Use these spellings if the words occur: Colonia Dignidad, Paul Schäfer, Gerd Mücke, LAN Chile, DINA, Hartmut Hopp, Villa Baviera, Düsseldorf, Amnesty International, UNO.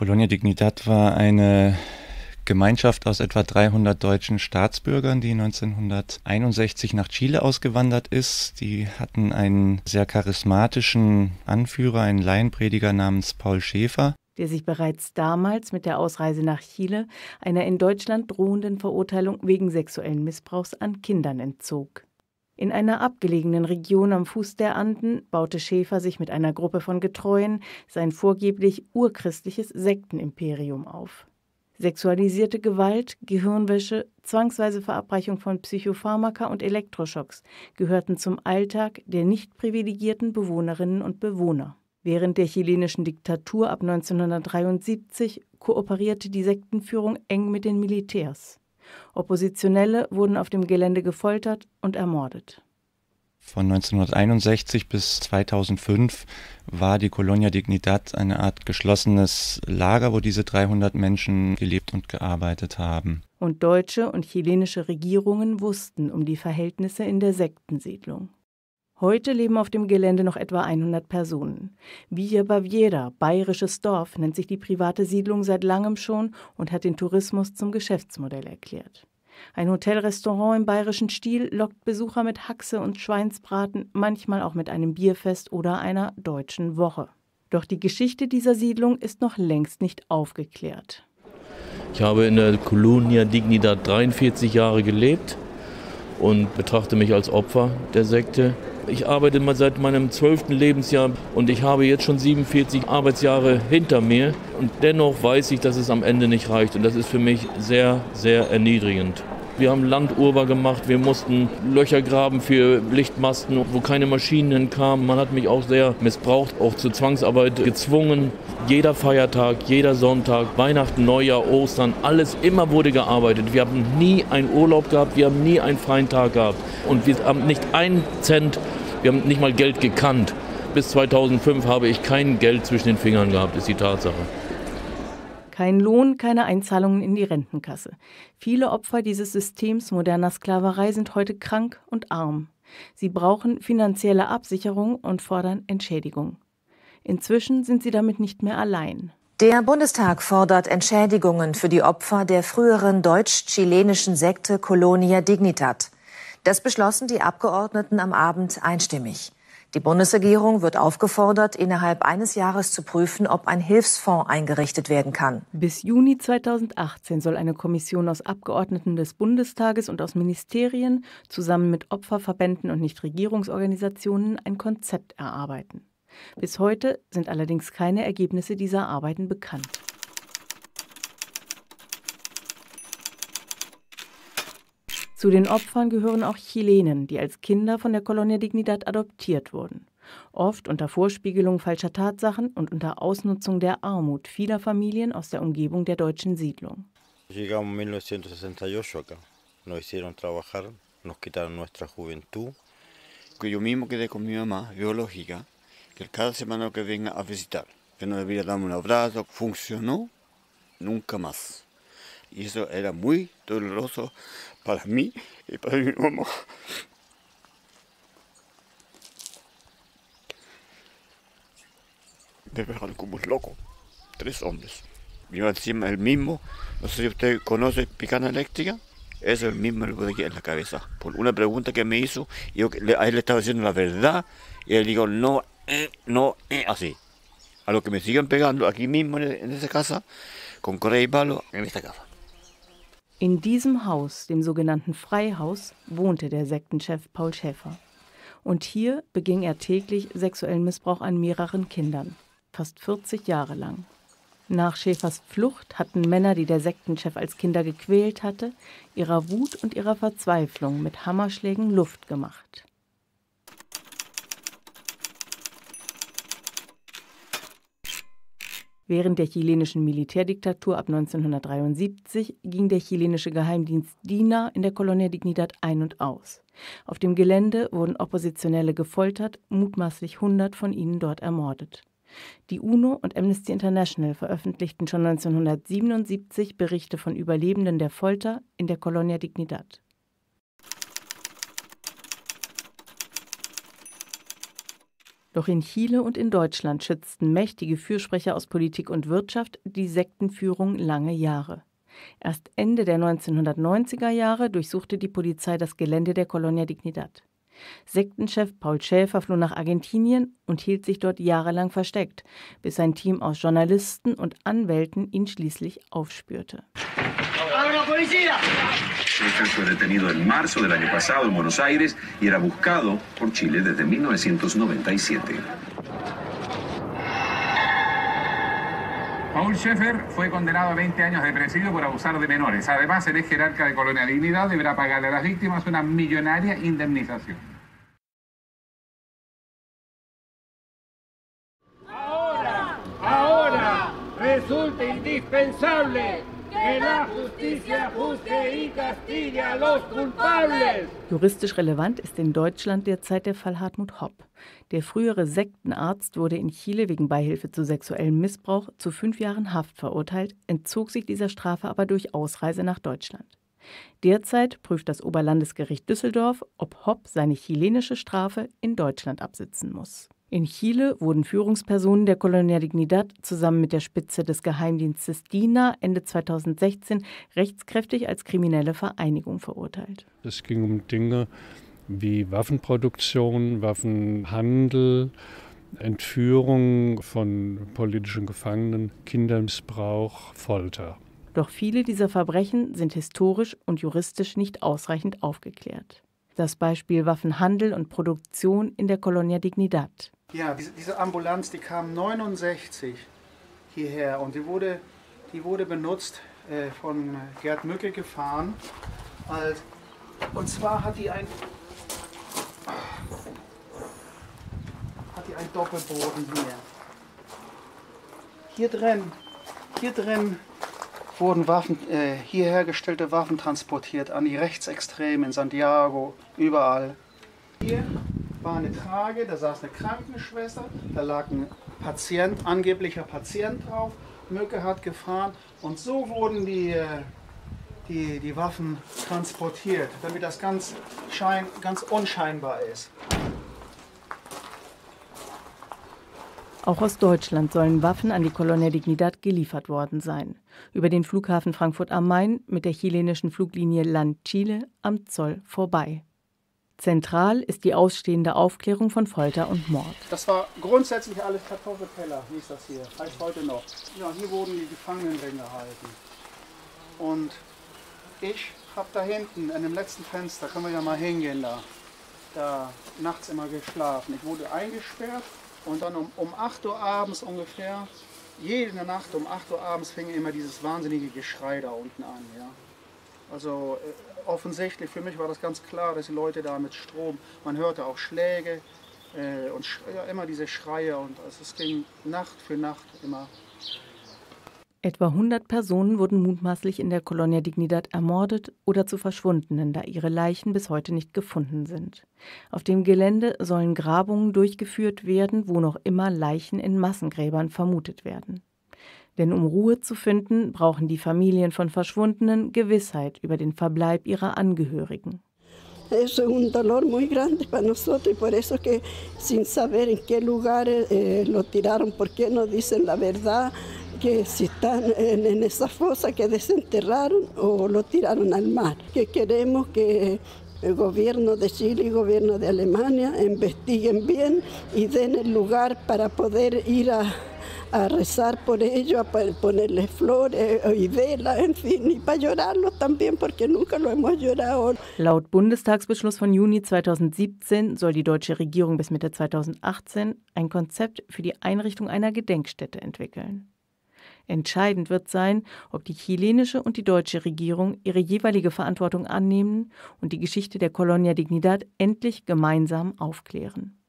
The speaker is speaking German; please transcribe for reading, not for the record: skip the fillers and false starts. Colonia Dignidad war eine Gemeinschaft aus etwa 300 deutschen Staatsbürgern, die 1961 nach Chile ausgewandert ist. Die hatten einen sehr charismatischen Anführer, einen Laienprediger namens Paul Schäfer, der sich bereits damals mit der Ausreise nach Chile einer in Deutschland drohenden Verurteilung wegen sexuellen Missbrauchs an Kindern entzog. In einer abgelegenen Region am Fuß der Anden baute Schäfer sich mit einer Gruppe von Getreuen sein vorgeblich urchristliches Sektenimperium auf. Sexualisierte Gewalt, Gehirnwäsche, zwangsweise Verabreichung von Psychopharmaka und Elektroschocks gehörten zum Alltag der nicht privilegierten Bewohnerinnen und Bewohner. Während der chilenischen Diktatur ab 1973 kooperierte die Sektenführung eng mit den Militärs. Oppositionelle wurden auf dem Gelände gefoltert und ermordet. Von 1961 bis 2005 war die Colonia Dignidad eine Art geschlossenes Lager, wo diese 300 Menschen gelebt und gearbeitet haben. Und deutsche und chilenische Regierungen wussten um die Verhältnisse in der Sektensiedlung. Heute leben auf dem Gelände noch etwa 100 Personen. Villa Baviera, bayerisches Dorf, nennt sich die private Siedlung seit langem schon und hat den Tourismus zum Geschäftsmodell erklärt. Ein Hotelrestaurant im bayerischen Stil lockt Besucher mit Haxe und Schweinsbraten, manchmal auch mit einem Bierfest oder einer deutschen Woche. Doch die Geschichte dieser Siedlung ist noch längst nicht aufgeklärt. Ich habe in der Colonia Dignidad 43 Jahre gelebt und betrachte mich als Opfer der Sekte. Ich arbeite seit meinem 12. Lebensjahr und ich habe jetzt schon 47 Arbeitsjahre hinter mir. Und dennoch weiß ich, dass es am Ende nicht reicht. Und das ist für mich sehr, sehr erniedrigend. Wir haben Land urbar gemacht, wir mussten Löcher graben für Lichtmasten, wo keine Maschinen hinkamen. Man hat mich auch sehr missbraucht, auch zur Zwangsarbeit gezwungen. Jeder Feiertag, jeder Sonntag, Weihnachten, Neujahr, Ostern, alles immer wurde gearbeitet. Wir haben nie einen Urlaub gehabt, wir haben nie einen freien Tag gehabt. Und wir haben nicht einen Cent, wir haben nicht mal Geld gekannt. Bis 2005 habe ich kein Geld zwischen den Fingern gehabt, ist die Tatsache. Kein Lohn, keine Einzahlungen in die Rentenkasse. Viele Opfer dieses Systems moderner Sklaverei sind heute krank und arm. Sie brauchen finanzielle Absicherung und fordern Entschädigung. Inzwischen sind sie damit nicht mehr allein. Der Bundestag fordert Entschädigungen für die Opfer der früheren deutsch-chilenischen Sekte Colonia Dignidad. Das beschlossen die Abgeordneten am Abend einstimmig. Die Bundesregierung wird aufgefordert, innerhalb eines Jahres zu prüfen, ob ein Hilfsfonds eingerichtet werden kann. Bis Juni 2018 soll eine Kommission aus Abgeordneten des Bundestages und aus Ministerien zusammen mit Opferverbänden und Nichtregierungsorganisationen ein Konzept erarbeiten. Bis heute sind allerdings keine Ergebnisse dieser Arbeiten bekannt. Zu den Opfern gehören auch Chilenen, die als Kinder von der Colonia Dignidad adoptiert wurden. Oft unter Vorspiegelung falscher Tatsachen und unter Ausnutzung der Armut vieler Familien aus der Umgebung der deutschen Siedlung. Wir kamen 1968 acá. Nos hicieron trabajar, nos quitaron nuestra juventud. Yo mismo quedé con mi mamá biológica, que cada semana que venga a visitar, que nos debería darme un abrazo. Funcionó nunca más. Y eso era muy doloroso para mí y para mi mamá. Me dejaron como un loco, tres hombres. Yo encima el mismo, no sé si usted conoce Picana Eléctrica, eso es el mismo le puse aquí en la cabeza. Por una pregunta que me hizo, yo a él le estaba diciendo la verdad y él dijo no, no, así. A los que me siguen pegando aquí mismo en esa casa, con correa y palo en esta casa. In diesem Haus, dem sogenannten Freihaus, wohnte der Sektenchef Paul Schäfer. Und hier beging er täglich sexuellen Missbrauch an mehreren Kindern, fast 40 Jahre lang. Nach Schäfers Flucht hatten Männer, die der Sektenchef als Kinder gequält hatte, ihrer Wut und ihrer Verzweiflung mit Hammerschlägen Luft gemacht. Während der chilenischen Militärdiktatur ab 1973 ging der chilenische Geheimdienst DINA in der Colonia Dignidad ein und aus. Auf dem Gelände wurden Oppositionelle gefoltert, mutmaßlich 100 von ihnen dort ermordet. Die UNO und Amnesty International veröffentlichten schon 1977 Berichte von Überlebenden der Folter in der Colonia Dignidad. Doch in Chile und in Deutschland schützten mächtige Fürsprecher aus Politik und Wirtschaft die Sektenführung lange Jahre. Erst Ende der 1990er Jahre durchsuchte die Polizei das Gelände der Colonia Dignidad. Sektenchef Paul Schäfer floh nach Argentinien und hielt sich dort jahrelang versteckt, bis ein Team aus Journalisten und Anwälten ihn schließlich aufspürte. Schäfer fue detenido en marzo del año pasado en Buenos Aires y era buscado por Chile desde 1997. Paul Schäfer fue condenado a 20 años de presidio por abusar de menores. Además, el ex jerarca de Colonia Dignidad deberá pagarle a las víctimas una millonaria indemnización. Ahora resulta indispensable que la justicia juzgue y castigue a los culpables. Juristisch relevant ist in Deutschland derzeit der Fall Hartmut Hopp. Der frühere Sektenarzt wurde in Chile wegen Beihilfe zu sexuellem Missbrauch zu 5 Jahren Haft verurteilt, entzog sich dieser Strafe aber durch Ausreise nach Deutschland. Derzeit prüft das Oberlandesgericht Düsseldorf, ob Hopp seine chilenische Strafe in Deutschland absitzen muss. In Chile wurden Führungspersonen der Colonia Dignidad zusammen mit der Spitze des Geheimdienstes DINA Ende 2016 rechtskräftig als kriminelle Vereinigung verurteilt. Es ging um Dinge wie Waffenproduktion, Waffenhandel, Entführung von politischen Gefangenen, Kindermissbrauch, Folter. Doch viele dieser Verbrechen sind historisch und juristisch nicht ausreichend aufgeklärt. Das Beispiel Waffenhandel und Produktion in der Colonia Dignidad. Ja, diese Ambulanz, die kam 1969 hierher und die wurde benutzt, von Gerd Mücke gefahren. Und zwar hat die einen Doppelboden hier. Hier drin wurden hier hergestellte Waffen transportiert an die Rechtsextremen in Santiago, überall. Hier war eine Trage, da saß eine Krankenschwester, da lag ein Patient, angeblicher Patient drauf. Mücke hat gefahren und so wurden die Waffen transportiert, damit das ganz unscheinbar ist. Auch aus Deutschland sollen Waffen an die Colonia Dignidad geliefert worden sein. Über den Flughafen Frankfurt am Main mit der chilenischen Fluglinie LAN Chile am Zoll vorbei. Zentral ist die ausstehende Aufklärung von Folter und Mord. Das war grundsätzlich alles Kartoffelkeller, hieß das hier, heißt heute noch. Ja, hier wurden die Gefangenen drin gehalten. Und ich habe da hinten, an dem letzten Fenster, können wir ja mal hingehen da nachts immer geschlafen. Ich wurde eingesperrt. Und dann um 8 Uhr abends ungefähr, jede Nacht um 8 Uhr abends fing immer dieses wahnsinnige Geschrei da unten an. Ja. Also offensichtlich, für mich war das ganz klar, dass die Leute da mit Strom, man hörte auch Schläge und immer diese Schreie und es ging Nacht für Nacht immer. Etwa 100 Personen wurden mutmaßlich in der Colonia Dignidad ermordet oder zu Verschwundenen, da ihre Leichen bis heute nicht gefunden sind. Auf dem Gelände sollen Grabungen durchgeführt werden, wo noch immer Leichen in Massengräbern vermutet werden. Denn um Ruhe zu finden, brauchen die Familien von Verschwundenen Gewissheit über den Verbleib ihrer Angehörigen. Es ist ein dolor muy grande para nosotros y por eso que sin saber en qué lugar lo tiraron, por qué no dicen la verdad. Que si están en esa fosa que desenterraron o lo tiraron al mar. Que queremos que el gobierno de Chile y el gobierno de Alemania investiguen bien y den el lugar para poder ir a rezar por ellos, a ponerles flores y velas, en fin, y para llorarlos también porque nunca lo hemos llorado. Laut Bundestagsbeschluss von Juni 2017 soll die deutsche Regierung bis Mitte 2018 ein Konzept für die Einrichtung einer Gedenkstätte entwickeln. Entscheidend wird sein, ob die chilenische und die deutsche Regierung ihre jeweilige Verantwortung annehmen und die Geschichte der Colonia Dignidad endlich gemeinsam aufklären.